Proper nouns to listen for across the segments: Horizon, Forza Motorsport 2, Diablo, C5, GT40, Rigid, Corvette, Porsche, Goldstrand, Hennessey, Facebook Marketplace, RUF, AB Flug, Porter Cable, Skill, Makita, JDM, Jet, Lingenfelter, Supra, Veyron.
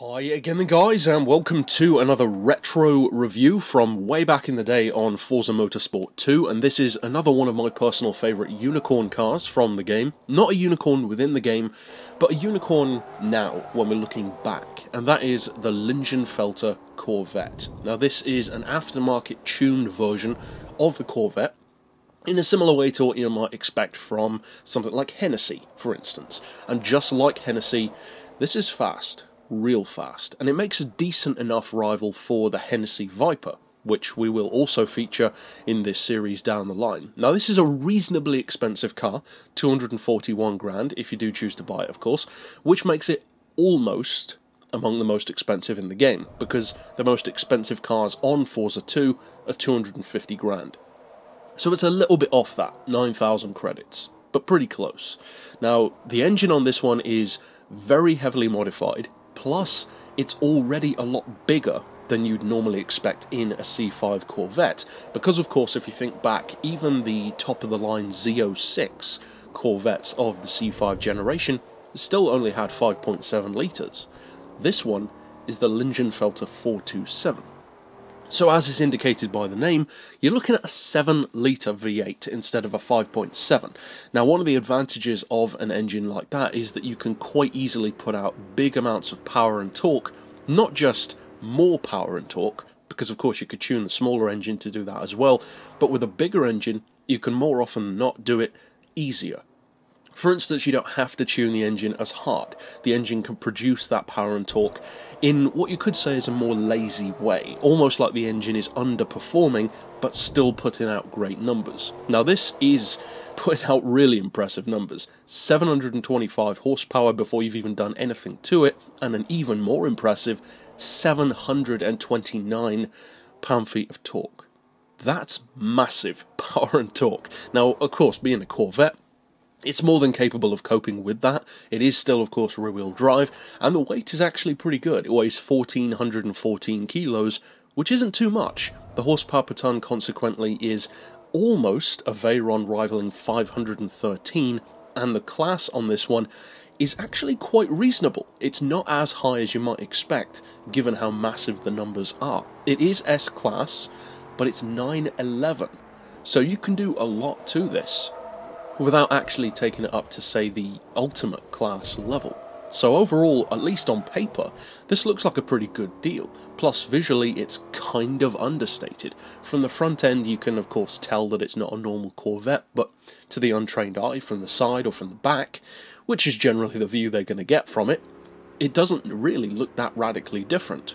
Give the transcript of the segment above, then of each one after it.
Hi again guys, and welcome to another retro review from way back in the day on Forza Motorsport 2, and this is another one of my personal favourite unicorn cars from the game. Not a unicorn within the game, but a unicorn now when we're looking back, and that is the Lingenfelter Corvette. Now this is an aftermarket tuned version of the Corvette, in a similar way to what you might expect from something like Hennessey, for instance. And just like Hennessey, this is fast. Real fast, and it makes a decent enough rival for the Hennessey Viper, which we will also feature in this series down the line. Now this is a reasonably expensive car, 241 grand if you do choose to buy it of course, which makes it almost among the most expensive in the game, because the most expensive cars on Forza 2 are 250 grand. So it's a little bit off that, 9,000 credits, but pretty close. Now the engine on this one is very heavily modified, plus it's already a lot bigger than you'd normally expect in a C5 Corvette, because of course if you think back, even the top of the line Z06 Corvettes of the C5 generation still only had 5.7 litres. This one is the Lingenfelter 427. So as is indicated by the name, you're looking at a 7 litre V8 instead of a 5.7. Now one of the advantages of an engine like that is that you can quite easily put out big amounts of power and torque, not just more power and torque, because of course you could tune the smaller engine to do that as well, but with a bigger engine you can more often than not do it easier. For instance, you don't have to tune the engine as hard. The engine can produce that power and torque in what you could say is a more lazy way, almost like the engine is underperforming but still putting out great numbers. Now this is putting out really impressive numbers, 725 horsepower before you've even done anything to it, and an even more impressive 729 pound-feet of torque. That's massive power and torque. Now of course, being a Corvette, it's more than capable of coping with that. It is still, of course, rear-wheel drive, and the weight is actually pretty good. It weighs 1,414 kilos, which isn't too much. The horsepower per tonne, consequently, is almost a Veyron rivaling 513, and the class on this one is actually quite reasonable. It's not as high as you might expect, given how massive the numbers are. It is S-class, but it's 911, so you can do a lot to this without actually taking it up to, say, the ultimate class level. So overall, at least on paper, this looks like a pretty good deal. Plus, visually, it's kind of understated. From the front end, you can, of course, tell that it's not a normal Corvette, but to the untrained eye, from the side or from the back, which is generally the view they're going to get from it, it doesn't really look that radically different.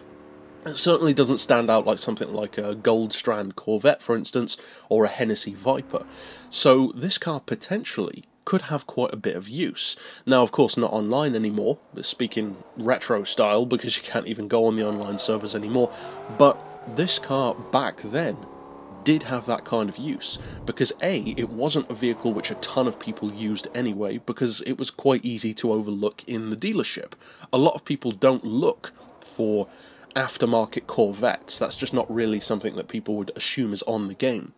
It certainly doesn't stand out like something like a Goldstrand Corvette, for instance, or a Hennessey Viper. So this car potentially could have quite a bit of use. Now, of course, not online anymore, speaking retro style, because you can't even go on the online servers anymore, but this car back then did have that kind of use, because A, it wasn't a vehicle which a ton of people used anyway, because it was quite easy to overlook in the dealership. A lot of people don't look for aftermarket Corvettes, that's just not really something that people would assume is on the game,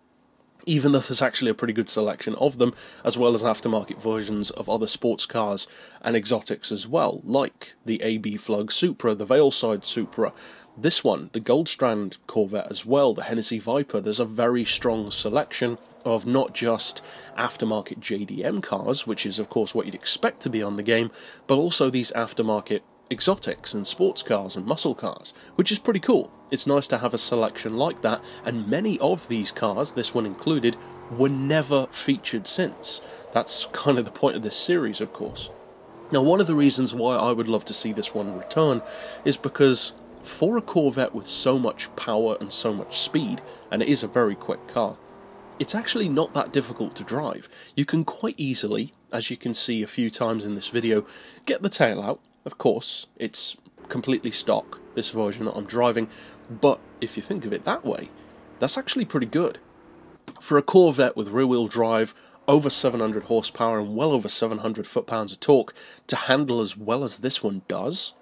even though there's actually a pretty good selection of them, as well as aftermarket versions of other sports cars and exotics as well, like the AB Flug Supra, the Veilside Supra, this one, the Goldstrand Corvette as well, the Hennessey Viper. There's a very strong selection of not just aftermarket JDM cars, which is of course what you'd expect to be on the game, but also these aftermarket exotics and sports cars and muscle cars, which is pretty cool. It's nice to have a selection like that, and many of these cars, this one included, were never featured since. That's kind of the point of this series, of course. Now, one of the reasons why I would love to see this one return is because for a Corvette with so much power and so much speed, and it is a very quick car, it's actually not that difficult to drive. You can quite easily, as you can see a few times in this video, get the tail out. Of course, it's completely stock, this version that I'm driving, but if you think of it that way, that's actually pretty good. For a Corvette with rear-wheel drive, over 700 horsepower and well over 700 foot-pounds of torque, to handle as well as this one does,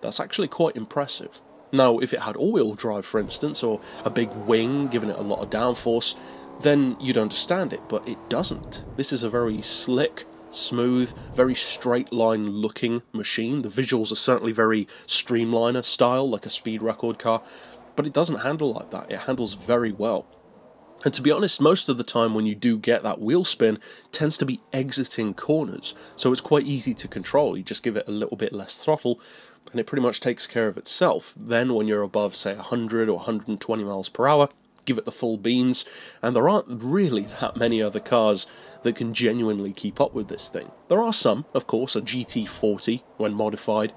that's actually quite impressive. Now, if it had all-wheel drive, for instance, or a big wing giving it a lot of downforce, then you'd understand it, but it doesn't. This is a very slick, smooth, very straight line looking machine. The visuals are certainly very streamliner style, like a speed record car, but it doesn't handle like that. It handles very well. And to be honest, most of the time when you do get that wheel spin, tends to be exiting corners, so it's quite easy to control. You just give it a little bit less throttle, and it pretty much takes care of itself. Then when you're above, say, 100 or 120 miles per hour, give it the full beans, and there aren't really that many other cars that can genuinely keep up with this thing. There are some, of course, a GT40 when modified,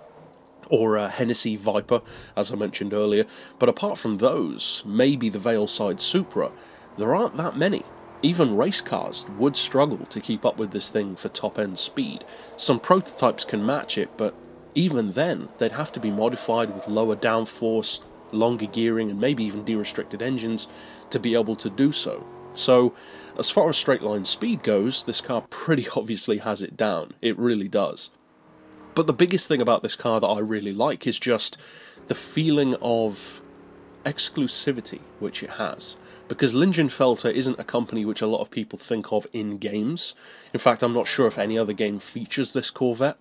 or a Hennessey Viper, as I mentioned earlier, but apart from those, maybe the Veilside Supra, there aren't that many. Even race cars would struggle to keep up with this thing for top-end speed. Some prototypes can match it, but even then, they'd have to be modified with lower downforce, longer gearing, and maybe even de-restricted engines to be able to do so. So, as far as straight-line speed goes, this car pretty obviously has it down. It really does. But the biggest thing about this car that I really like is just the feeling of exclusivity which it has. Because Lingenfelter isn't a company which a lot of people think of in games. In fact, I'm not sure if any other game features this Corvette.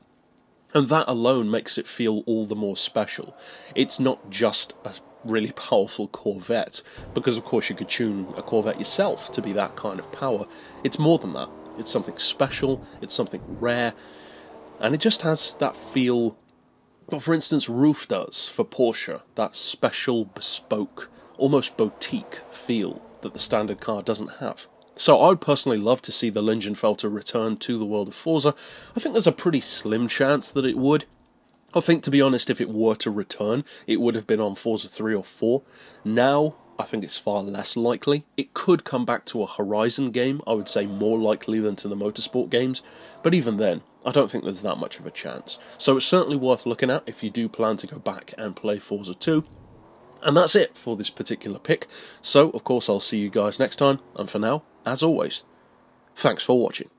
And that alone makes it feel all the more special. It's not just a really powerful Corvette, because of course you could tune a Corvette yourself to be that kind of power. It's more than that. It's something special, it's something rare, and it just has that feel that, for instance, RUF does for Porsche, that special, bespoke, almost boutique feel that the standard car doesn't have. So I would personally love to see the Lingenfelter return to the world of Forza. I think there's a pretty slim chance that it would. I think, to be honest, if it were to return, it would have been on Forza 3 or 4. Now, I think it's far less likely. It could come back to a Horizon game, I would say more likely than to the motorsport games, but even then, I don't think there's that much of a chance. So it's certainly worth looking at if you do plan to go back and play Forza 2. And that's it for this particular pick, so of course I'll see you guys next time, and for now, as always, thanks for watching.